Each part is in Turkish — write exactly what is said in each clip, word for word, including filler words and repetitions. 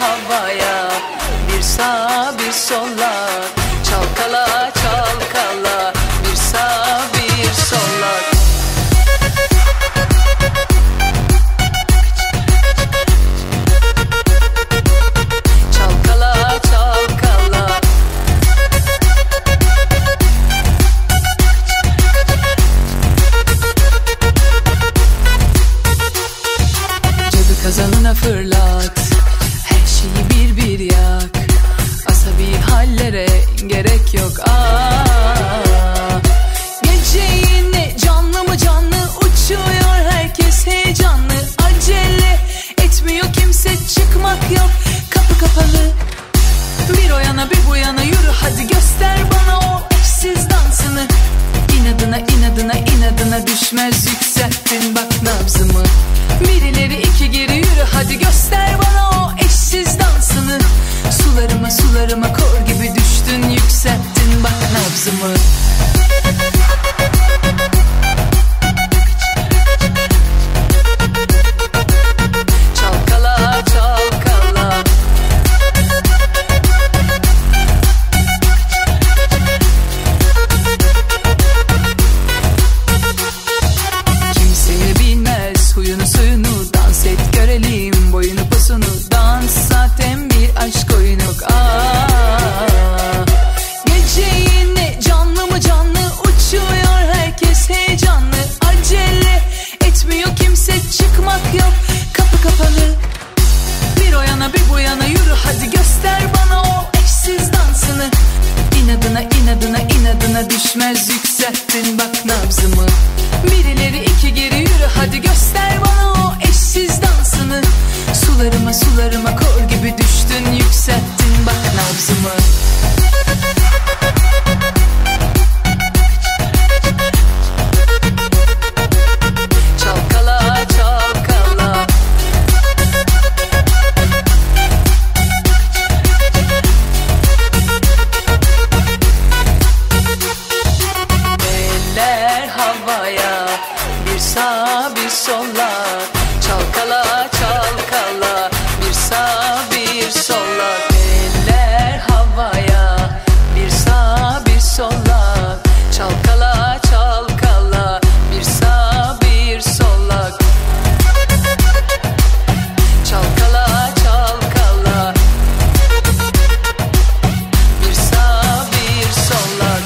havaya, bir sağa bir sola, çalkala çalkala, bir sağa bir sola. Kazanına fırlat, her şeyi bir bir yak, asabi hallere gerek yok. Aa, gece yine canlı mı canlı uçuyor, herkes heyecanlı, acele etmiyor kimse, çıkmak yok, kapı kapalı. Bir o yana bir bu yana yürü, hadi göster bana o eşsiz dansını. İnadına inadına inadına düşmez, yükselttin bak nabzımı. Birileri iki geri yürü, hadi göster bana o eşsiz dansını. Sularıma sularıma kor gibi düştün, yükselttin bak nabzımı. Düşmez, yükselttin bak nabzımı. Birileri iki geri yürü, hadi göster bana o eşsiz dansını. Sularıma sularıma kor gibi düştün, yükselttin bak nabzımı. Bir sağa bir sola, çalkala çalkala, bir sağa bir sola. Eller havaya, bir sağa bir sola, çalkala çalkala, bir sağa bir sola. Çalkala çalkala, bir sağa bir sola.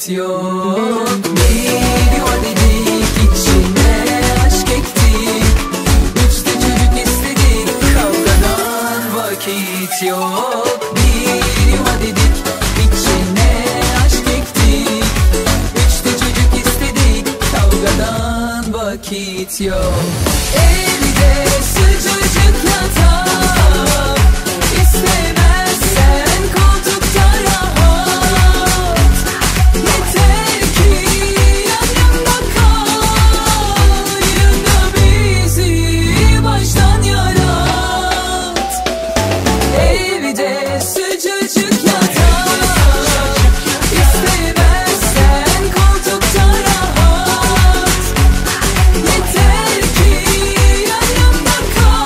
hasret yok. Bir yuva dedik, içinde aşk ektik, üçte çocuk istedik, kavgadan vakit yok. Bir yuva dedik, içinde aşk ektik, üçte çocuk istedik, kavgadan vakit yok. Evde sıcacık yatak, istemezsen koltukta rahat, yeter ki yanımda kal, yılda bizi baştan yarat. Evde sıcacık yatak, istemezsen koltukta rahat, yeter ki yanımda kal,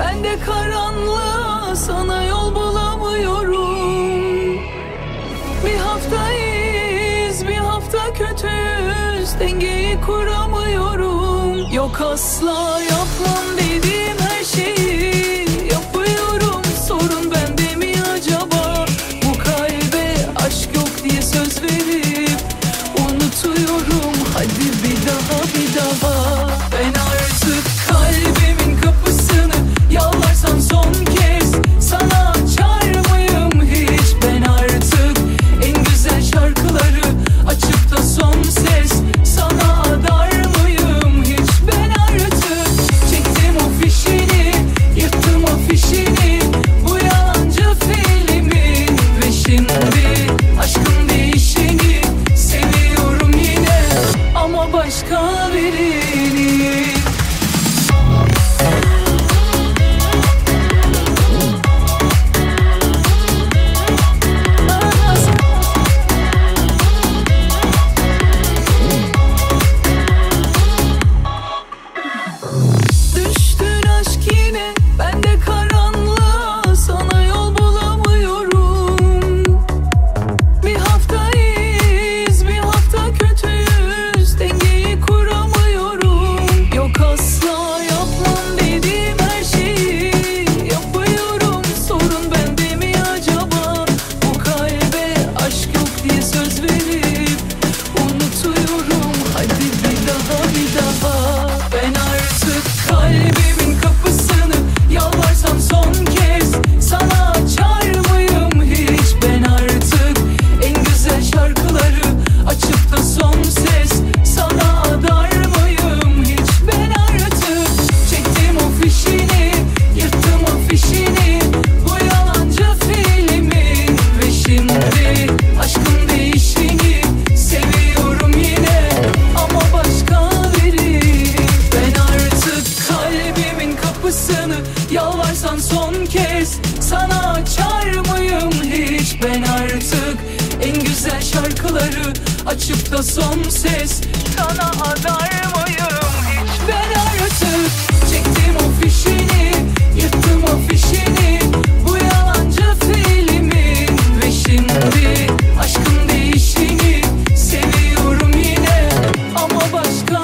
Ben de karanlığa sana yol bulamıyorum. Bir hafta iyiyiz, bir hafta kötüyüz, dengeyi kuramıyorum. Yok asla yapmam dediğim her şeyi yapıyorum, sorun bende mi acaba? Bu kalbe aşk yok diye söz verip unutuyorum. Hadi bir daha bir daha. Ben artık kalbimin kapısını yalvarsan son kez sana açar mıyım hiç? Ben artık en güzel şarkıları açıp da son ses sana dar mıyım hiç? Ben artık çektim o fişini, yırttım o fişini, bu yalancı filmi ve şimdi aşkın değişini seviyorum yine ama başka birini. Yalvarsan son kez sana açar mıyım hiç? Ben artık en güzel şarkıları açıp da son ses sana adar mıyım hiç? Ben artık çektim o fişini, yırttım o fişini, bu yalancı filmi ve şimdi aşkın değişini seviyorum yine ama başka.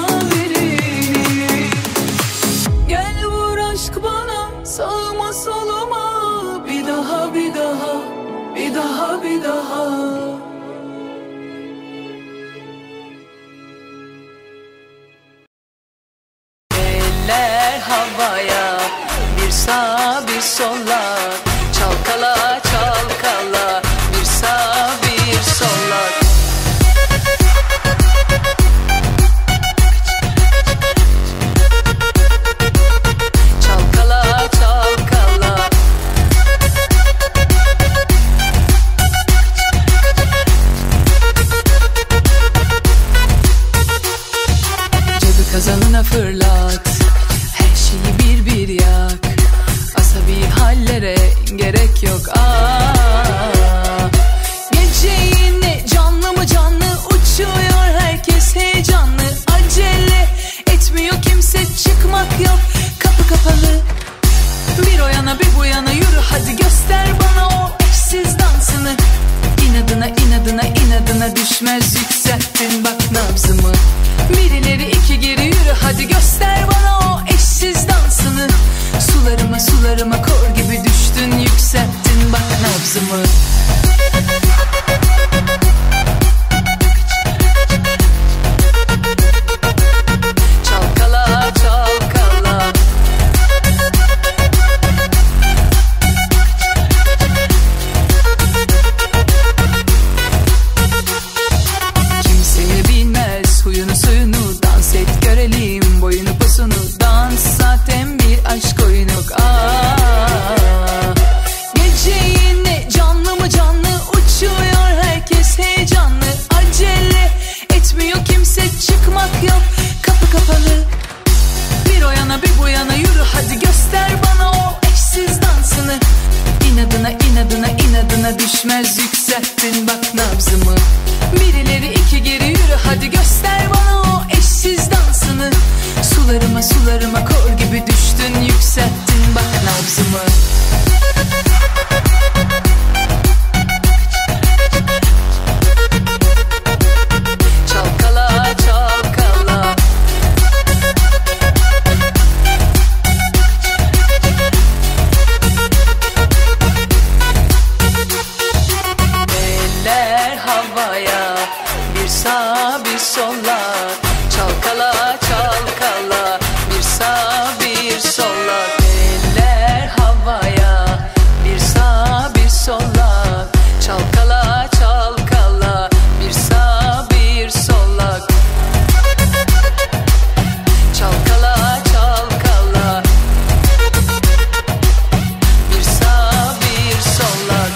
Sağıma soluma bir daha bir daha bir daha bir daha. Eller havaya, bir sağa bir sola, çalkala çalkala, bir sağa bir sola. Kazanına fırlat, her şeyi bir bir yak, asabi hallere gerek yok. Aa, gece yine canlı mı canlı uçuyor, herkes heyecanlı, acele etmiyor kimse, çıkmak yok, kapı kapalı. Bir o yana bir bu yana yürü hadi, göster bana o eşsiz dansını. İnadına inadına inadına düşmez, yükselttin bak nabzımı. Birileri iki geri yürü hadi, göster bana o eşsiz dansını. Sularıma sularıma kor gibi düştün, yükselttin bak nabzımı. Sularıma sularıma kor gibi düştün, yükselttin. bak nabzımı. Çalkala çalkala, eller havaya, bir sağ bir sola. Çalkala çalkala, bir sağ bir sola. Eller havaya, bir sağ bir sola. Çalkala çalkala, bir sağ bir sola. Çalkala çalkala, bir sağ bir sola.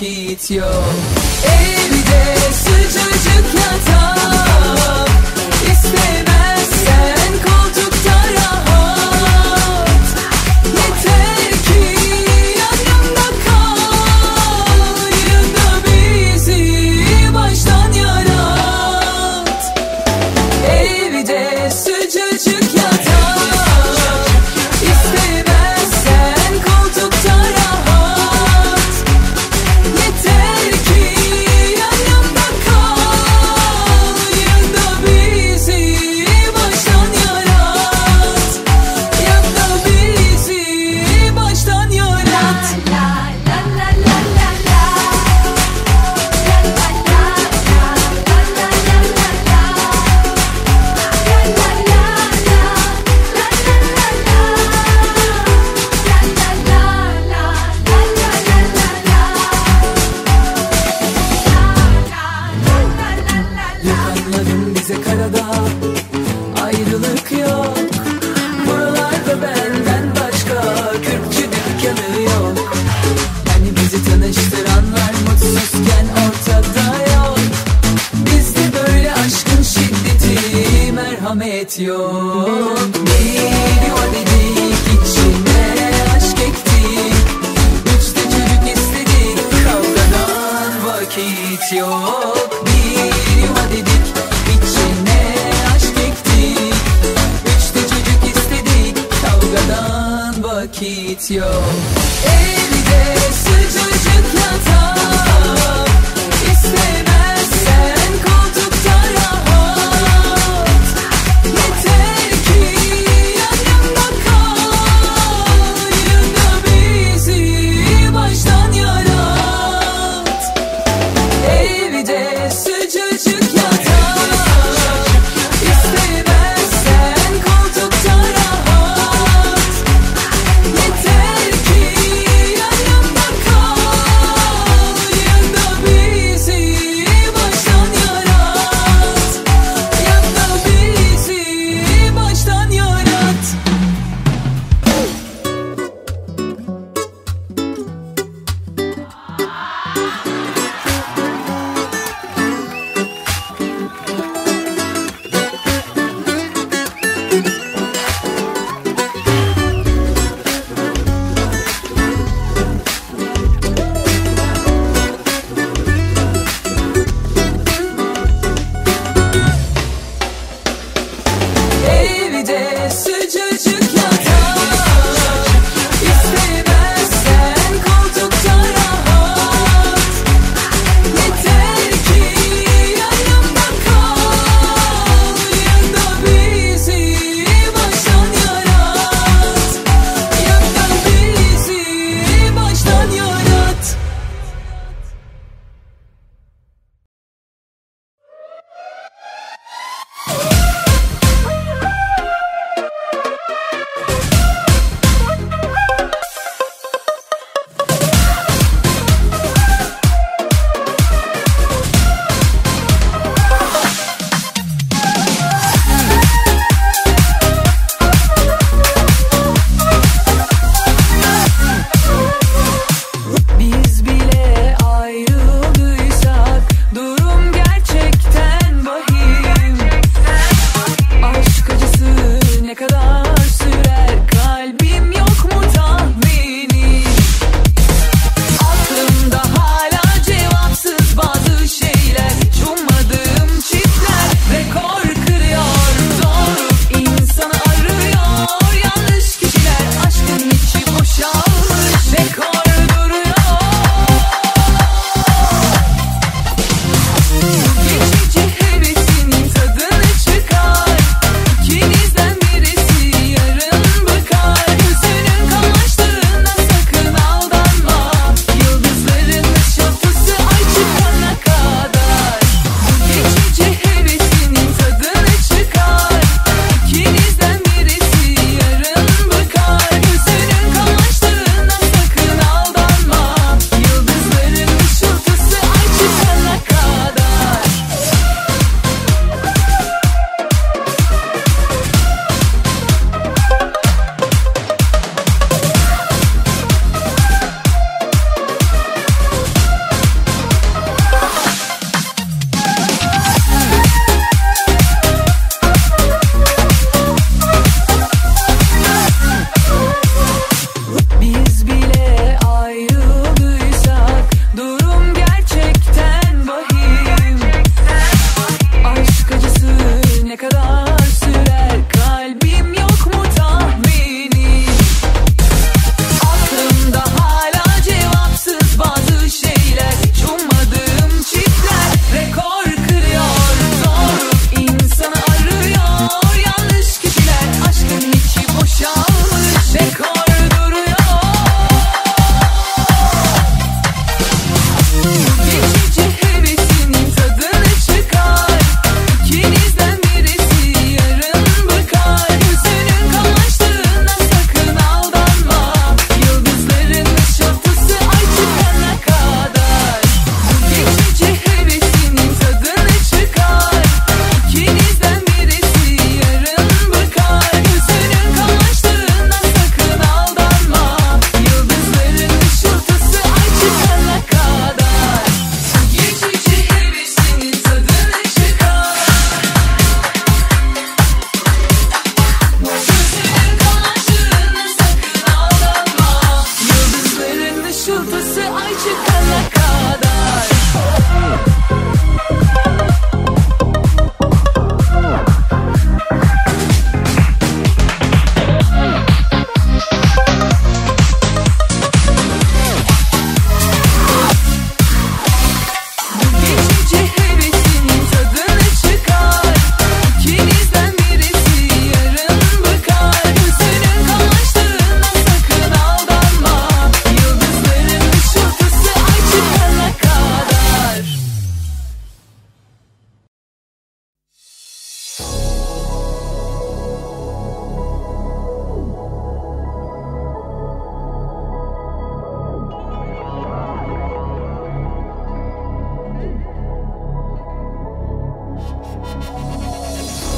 Keep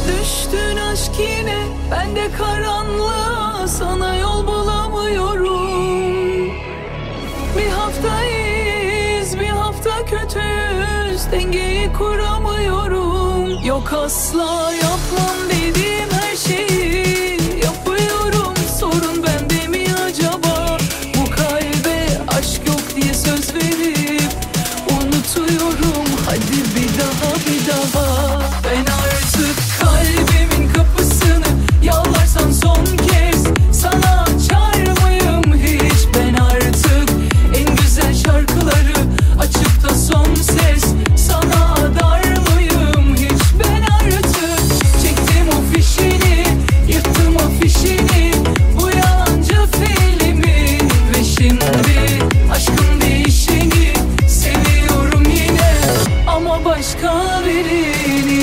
Düştün aşk yine, ben de karanlığa, sana yol bulamıyorum. Bir hafta iyiyiz, bir hafta kötüyüz, dengeyi kuramıyorum. Yok asla yapmam dediğim her şeyi yapıyorum, sorun bende mi acaba? Bu kalbe aşk yok diye söz verip unutuyorum. Hadi bir daha bir daha, ben artık kalbimin kapısını yalvarsan son kez sana açar mıyım hiç? Ben artık en güzel şarkıları açıp da son ses sana dar mıyım hiç? Ben artık çektim o fişini, yırttım o fişini, bu yalancı filmi ve şimdi aşkın değişini seviyorum yine ama başka birini.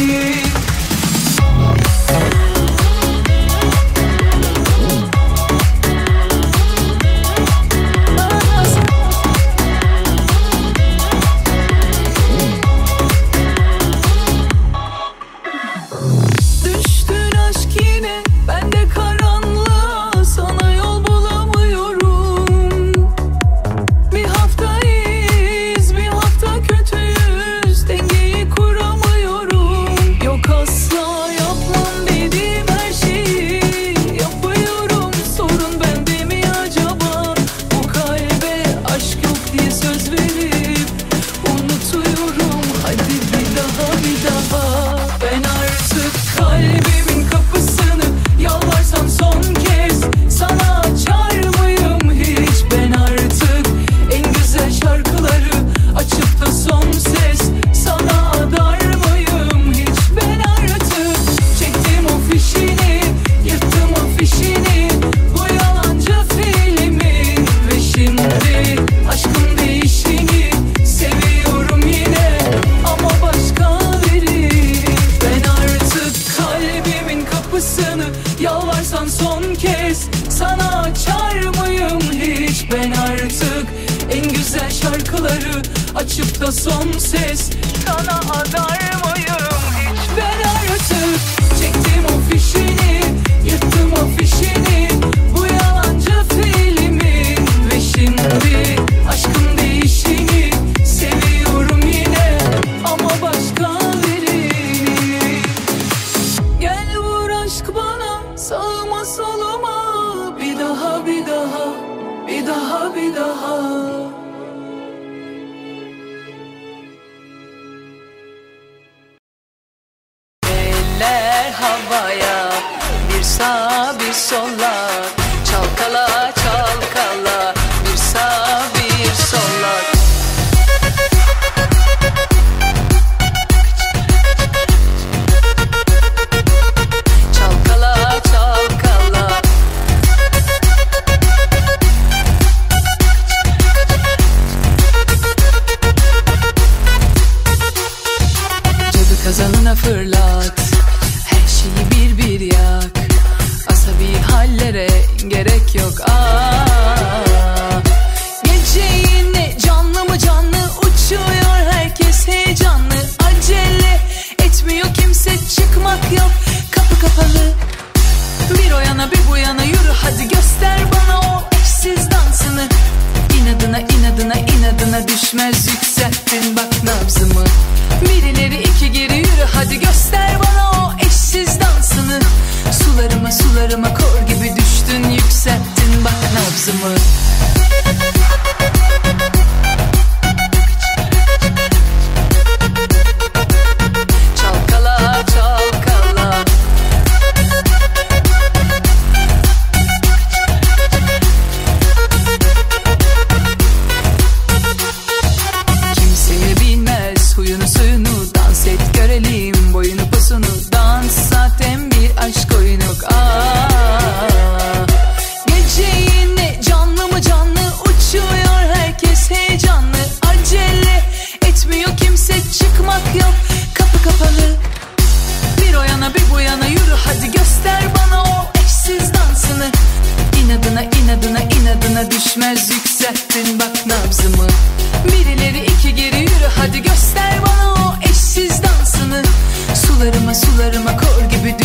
Yalvarsan son kez sana açar mıyım hiç? Ben artık en güzel şarkıları açıp da son ses sana adar mıyım hiç? Ben artık çektim o fişini, yırttım o fişini, bu yalancı filmi ve şimdi aşkın değişini seviyorum yine ama başka. Sağıma soluma bir daha bir daha bir daha bir daha. Eller havaya, bir sağa bir sola, çalkala çalkala, bir sağa bir sola. Kazanına fırlat, her şeyi bir bir yak, asabi hallere gerek yok. Aa, gece yine canlı mı canlı, uçuyor herkes heyecanlı, acele etmiyor kimse, çıkmak yok, kapı kapalı. Bir o yana bir bu yana yürü hadi, göster bana o eşsiz dansını. İnadına inadına inadına düşmez, yükselttin bak nabzımı. Birileri iki geri yürü hadi, göster bana o eşsiz dansını. Sularıma sularıma kor gibi düştün, yükselttin bak nabzımı. Sularıma sularıma kor gibi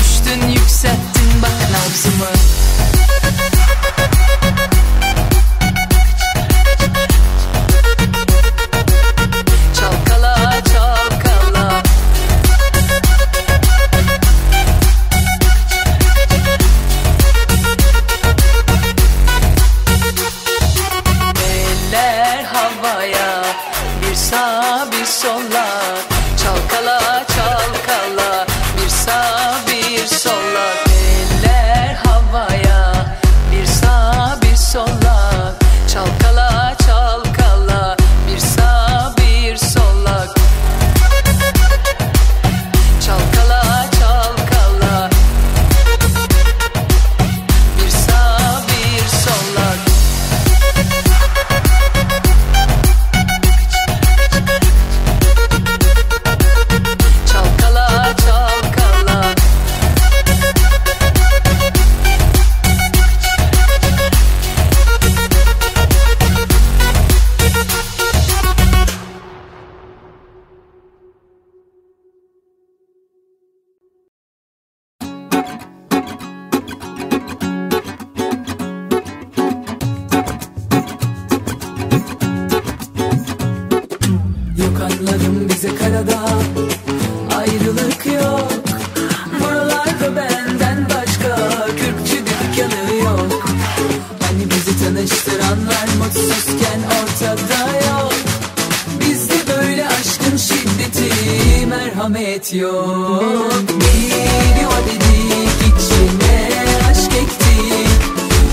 hasret yok. Bir yuva dedik içine aşk ektik,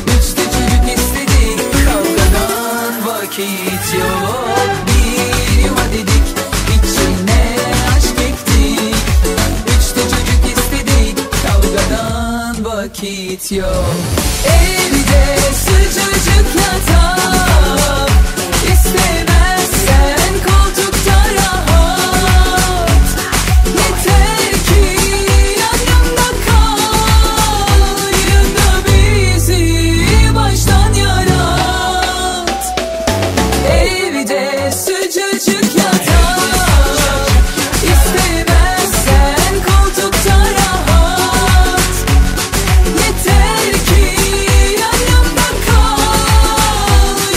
üçte çocuk istedik, kavgadan vakit yok. Bir yuva dedik içine aşk ektik, üçte çocuk istedik, kavgadan vakit yok. Evde sıcacık yatak, istemezsen koltukta rahat, yeter ki yanımda kal, yanında bizi baştan yarat. Evde sıcacık yatak, istemezsen koltukta rahat, yeter ki yanımda kal,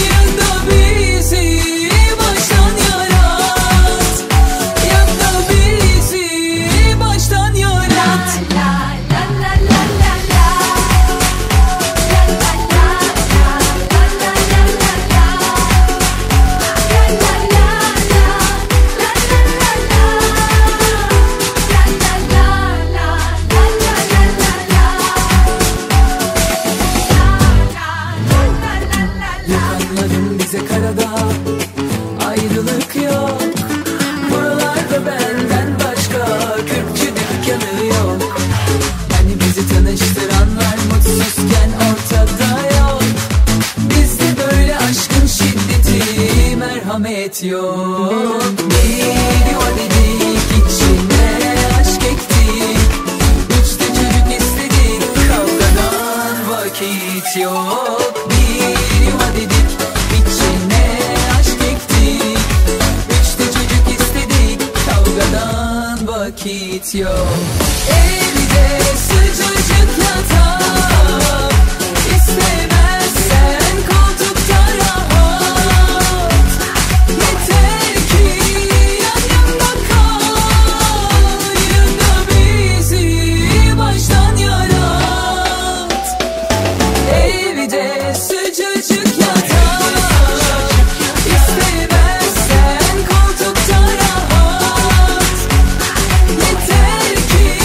yanında bizi baştan yarat, yanında bizi baştan yarat. Yalanlarım bize karada, ayrılık yok. Buralarda benden başka kırkçı dükkanı yok. Hani bizi tanıştıranlar mutsuzken ortada yok. Bizde böyle aşkın şiddeti, merhamet yok. Bir yuva dedik içine aşk ektik, üçte çocuk istedik, kavgadan vakit yok. Bir yuva dedik içine aşk ektik, üçte çocuk istedik, kavgadan vakit yok. Evde sıcacık yatak, istemezsen koltukta rahat, yeter ki yanımda kal, yanında bizi baştan yarat. Evde sıcacık yatak, istemezsen koltukta rahat, yeter ki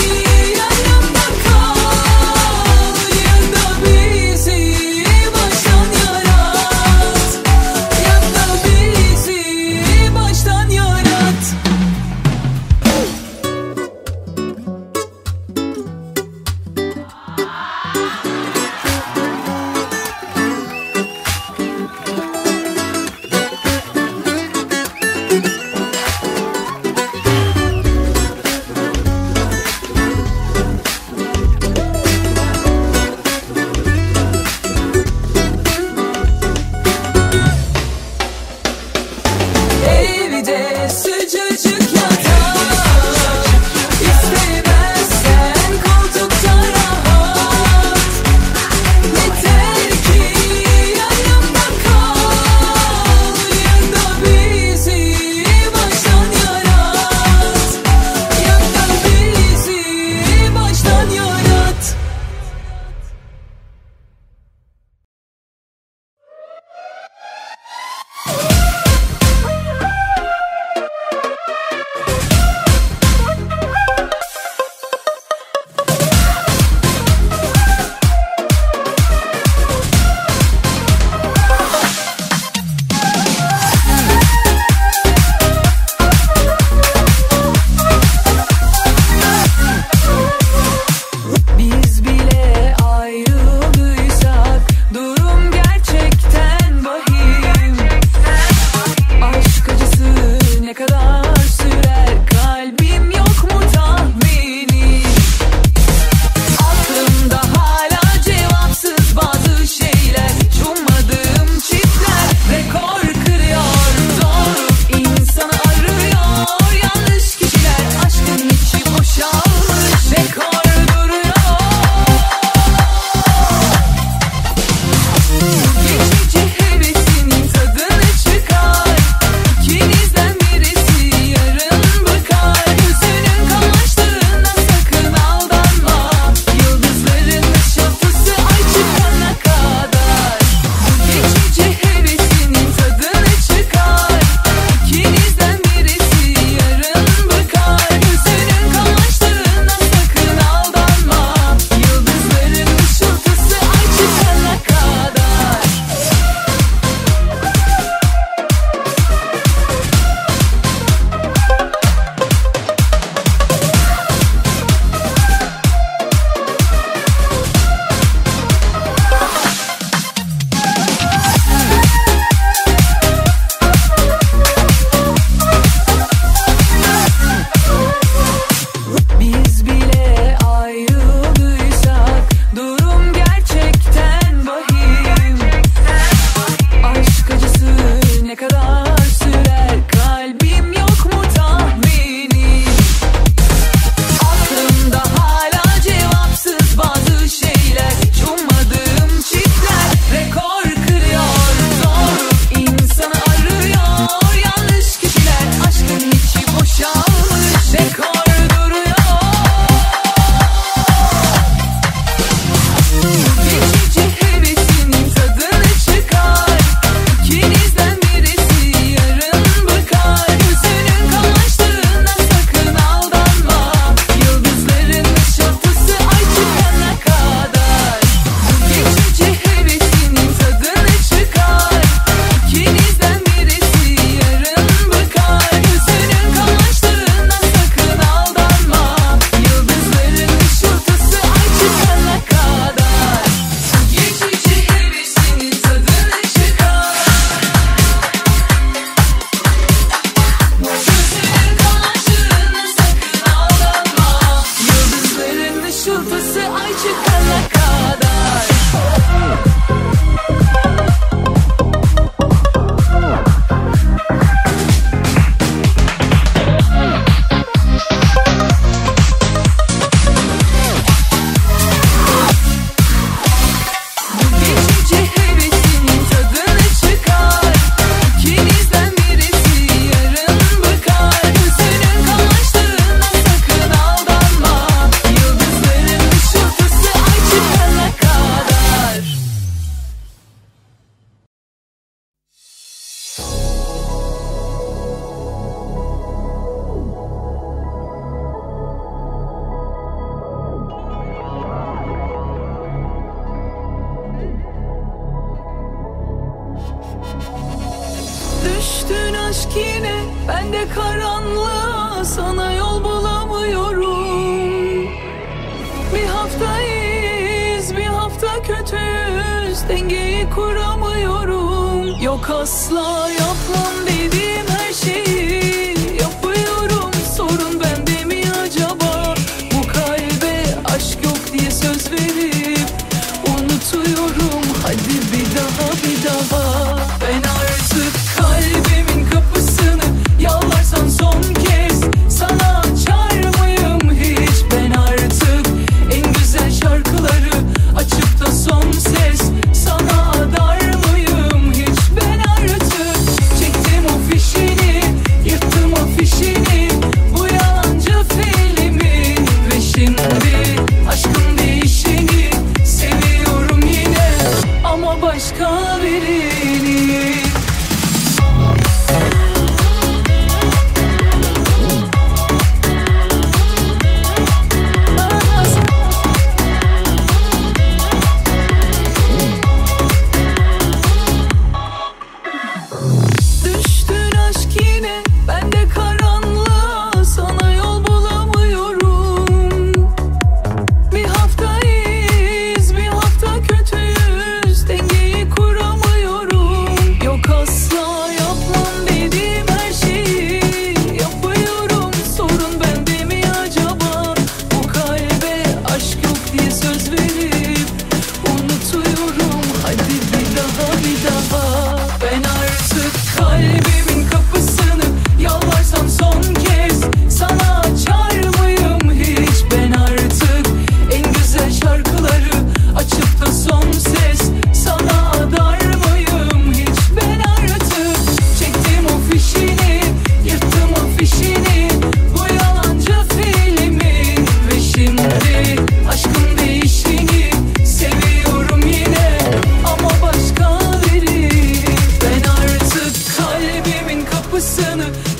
Ben de karanlığa sana yol bulamıyorum. Bir hafta iyiyiz, bir hafta kötüyüz, dengeyi kuramıyorum. Yok asla yapmam dediğim her şeyi yapıyorum, sorun bende mi acaba? Bu kalbe aşk yok diye söz verip unutuyorum. Hadi bir daha bir daha. Ben artık kalbimin kapısını yalvarsan son kez sana açar mıyım hiç? Ben artık en güzel şarkıları açıp da son ses sana dar mıyım hiç? Ben artık çektim o fişini, yırttım o fişini, bu yalancı filmi ve şimdi aşkın değişini seviyorum yine ama başka birini.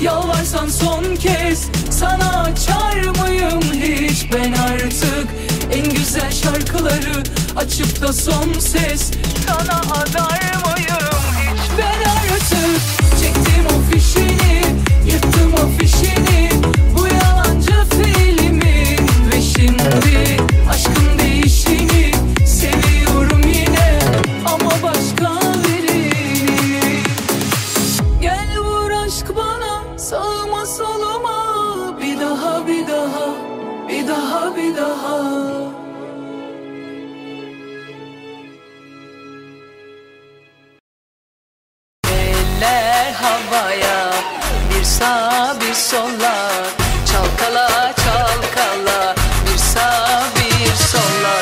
Yalvarsan son kez sana açar mıyım hiç? Ben artık en güzel şarkıları açıp da son ses sana adar mıyım hiç? Ben artık çektim o fişini, yırttım o fişini, bu yalancı filmi ve şimdi aşkın değişini seviyorum yine ama başka. Sağıma soluma bir daha bir daha bir daha bir daha. Eller havaya, bir sağa bir sola, çalkala çalkala, bir sağa bir sola.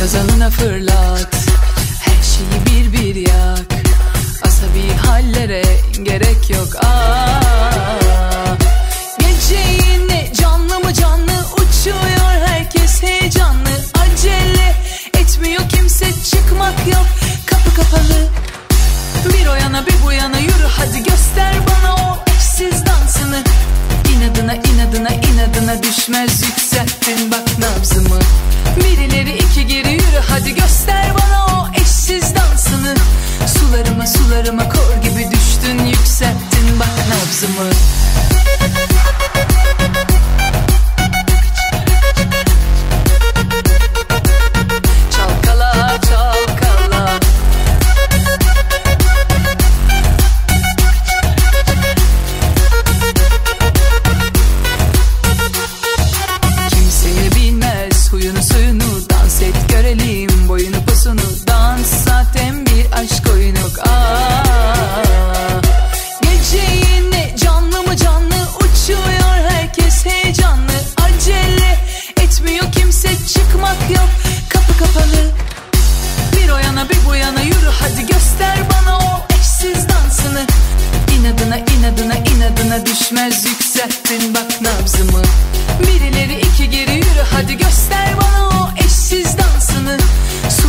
Kazanına fırlat, her şeyi bir bir yak, asabi hallere gerek yok. Aa, gece yine canlı mı canlı uçuyor herkes heyecanlı, acele etmiyor kimse, çıkmak yok, kapı kapalı. Bir o yana bir bu yana yürü hadi, göster bana o eşsiz dansını. İnadına inadına inadına düşmez, yükselttin bak nabzımı. Birileri iki geri yürü hadi, göster bana o eşsiz dansını. Sularıma sularıma kor gibi düştün, yükselttin bak nabzımı.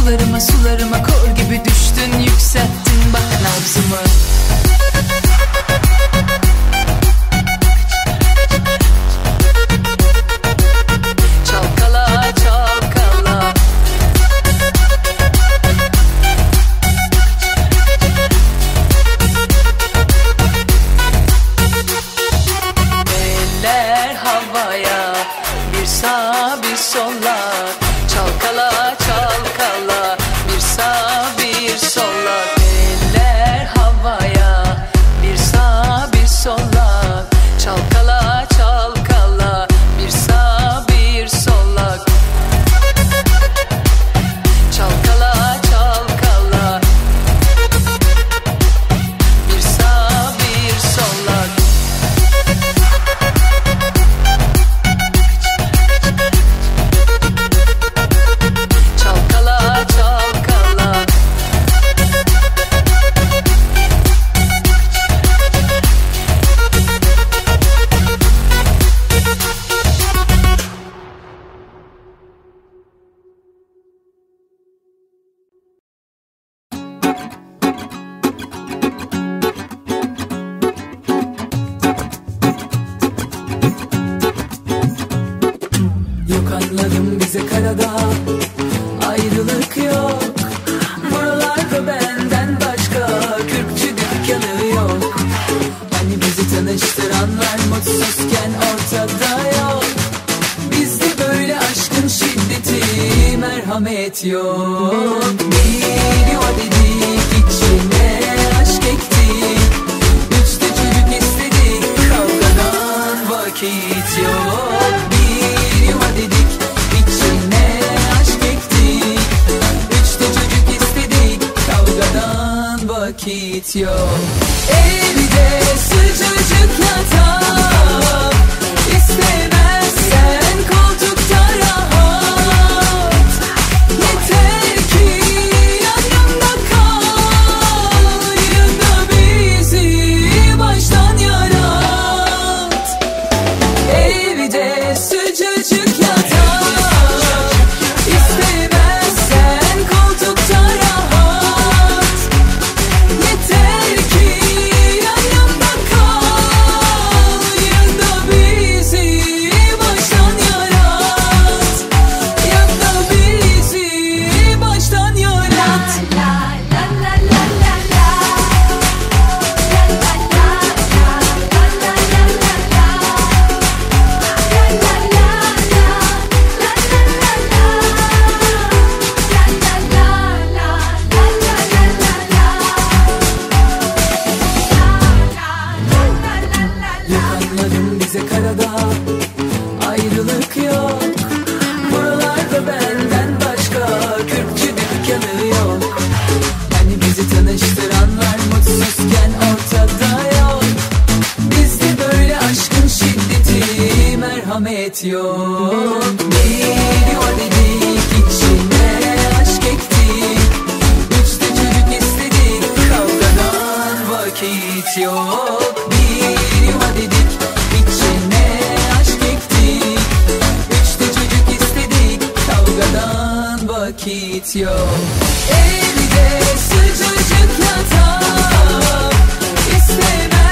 sularıma sularıma kor gibi düştün, yükselttin bak nabzımı. Evde sıcacık yatağa, istemem.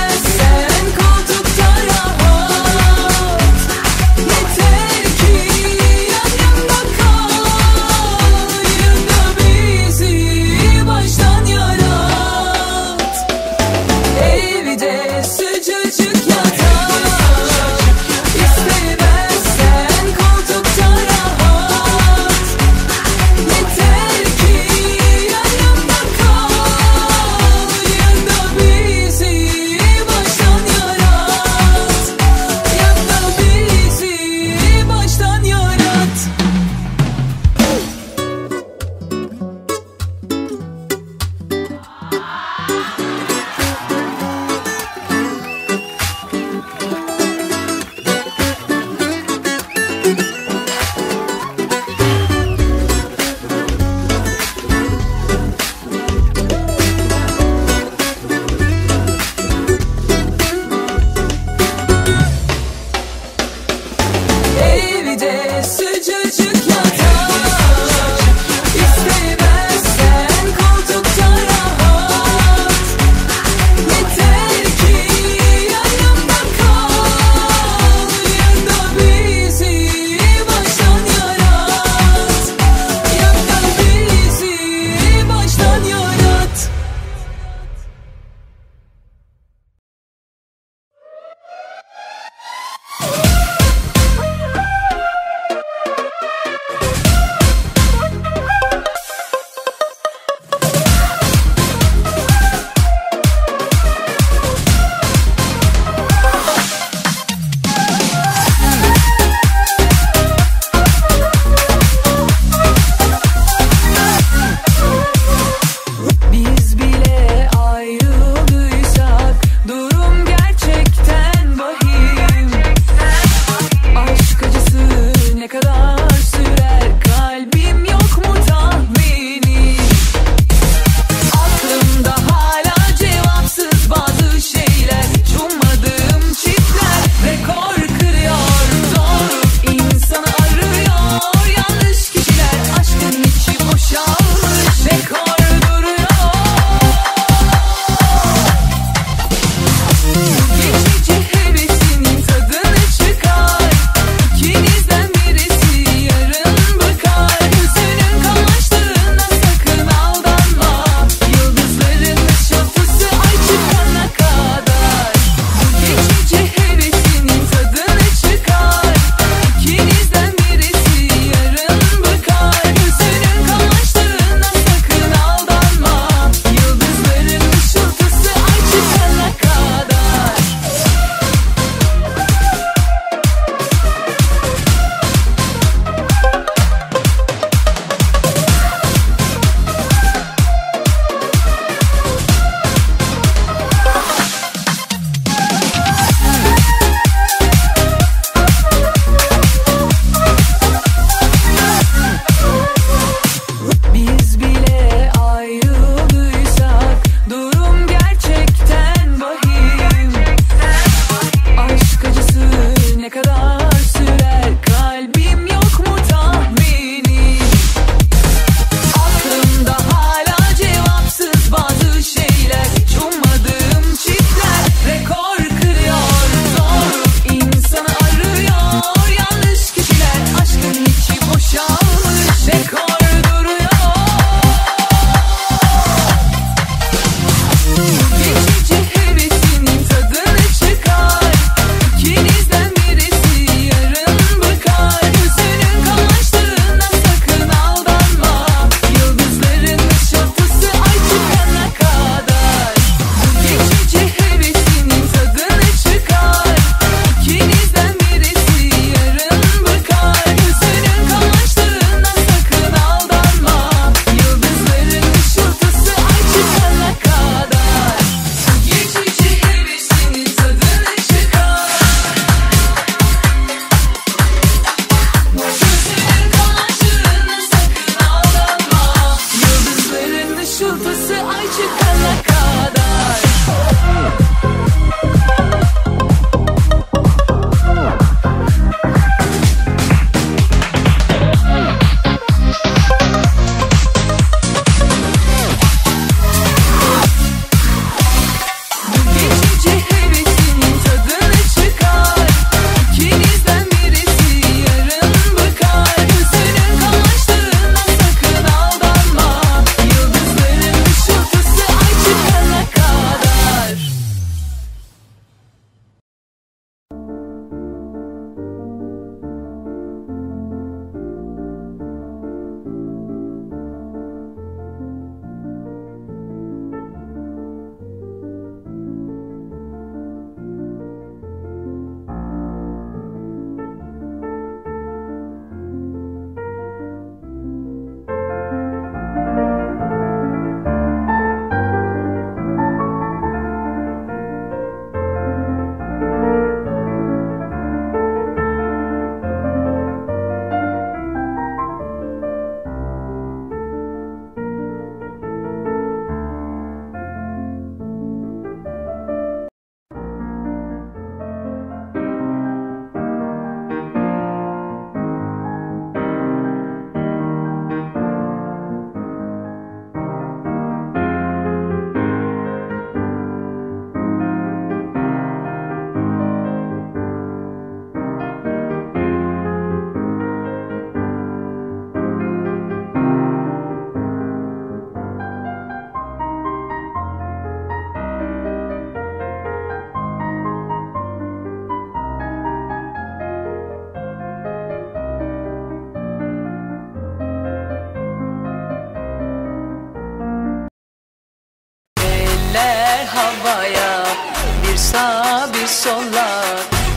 sola,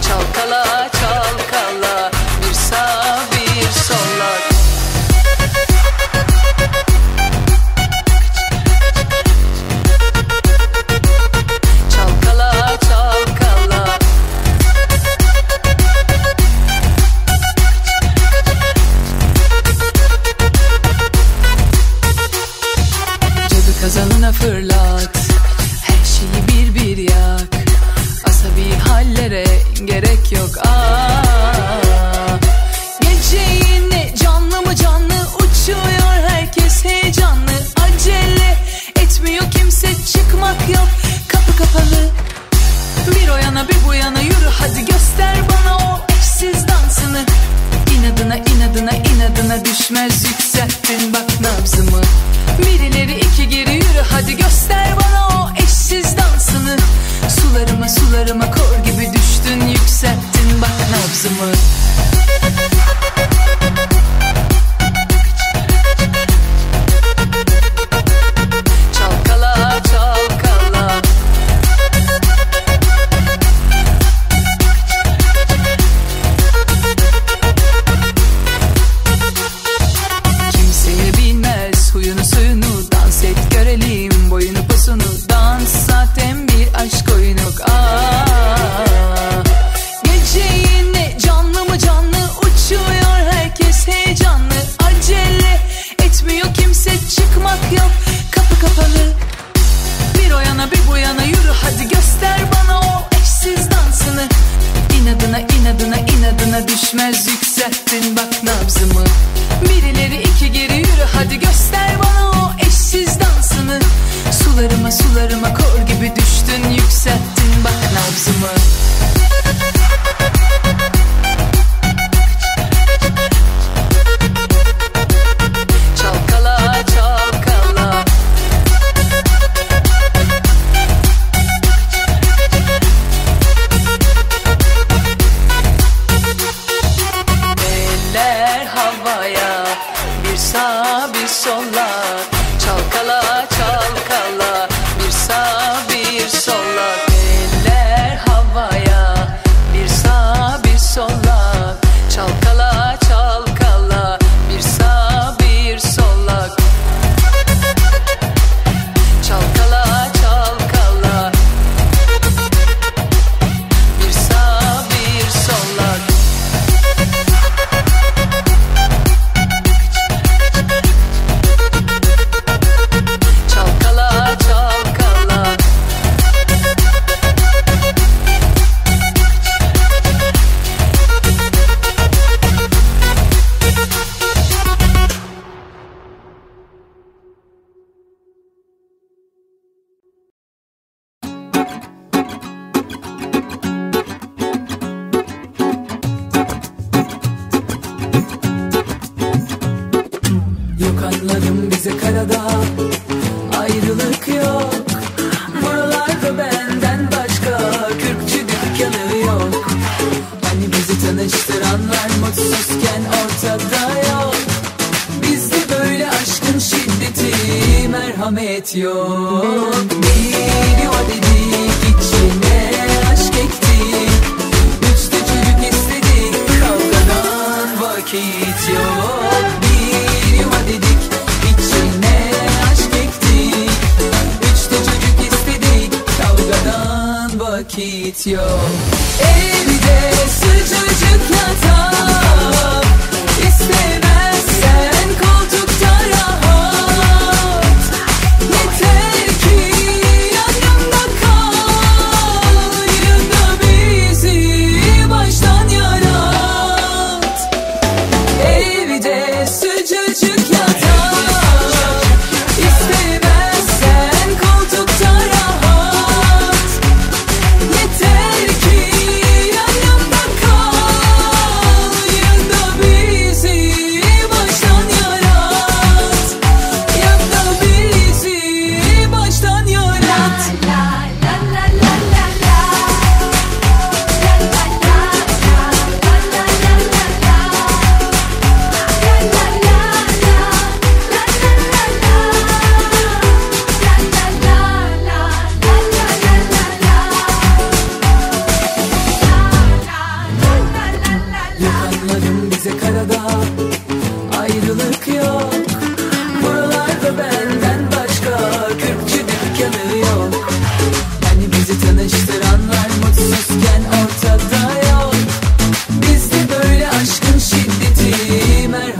çalkala çalkala, bir sağ bir sola. Çalkala çalkala. Cadı kazanına fırlat, her şeyi bir bir yak. Asabi hallere gerek yok. Aa, gece yine canlı mı canlı uçuyor, herkes heyecanlı. Acele etmiyor kimse, çıkmak yok, kapı kapalı. Bir o yana bir bu yana yürü hadi, göster bana o eşsiz dansını. İnadına inadına inadına düşmez, yükselttin bak nabzımı. Birileri iki geri yürü hadi, göster bana o eşsiz dansını. Sularıma sularıma kor gibi düştün, yükselttin bak nabzımı. Çalkala çalkala. Kimseye bilmez huyunu suyunu, dans et görelim boyunu posunu. Dans zaten bir aşk oyunu. Aa, gece yine canlı mı canlı uçuyor, herkes heyecanlı. Acele etmiyor kimse, çıkmak yok, kapı kapalı. Bir o yana bir bu yana yürü hadi, göster bana o eşsiz dansını. İnadına inadına inadına düşmez, yükselttin bak nabzımı. Birileri iki geri yürü hadi, göster bana o eşsiz dansını. Sularıma sularıma kor gibi düştün, yükselttin bak nabzımı. Bir sağ bir sola, çalkala çalkala, bir sağ bir sola. Eller havaya, bir sağ bir sola, çalkala çalkala, bir sağ bir sola. Çalkala çalkala, bir sağ bir sola. Keep